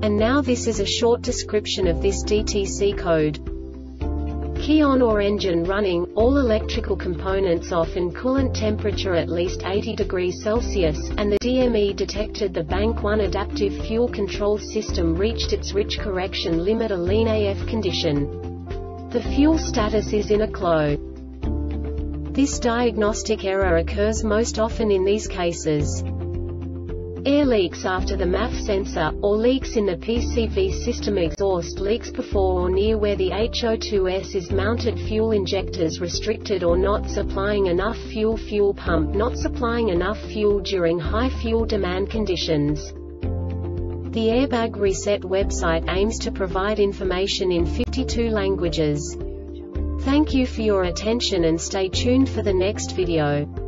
And now this is a short description of this DTC code. Key on or engine running, all electrical components off and coolant temperature at least 80 degrees Celsius, and the DME detected the Bank 1 adaptive fuel control system reached its rich correction limit, a lean AF condition. The fuel status is in a glow. This diagnostic error occurs most often in these cases. Air leaks after the MAF sensor, or leaks in the PCV system. Exhaust leaks before or near where the HO2S is mounted. Fuel injectors restricted or not supplying enough fuel. Fuel pump not supplying enough fuel during high fuel demand conditions. The Airbag Reset website aims to provide information in 52 languages. Thank you for your attention and stay tuned for the next video.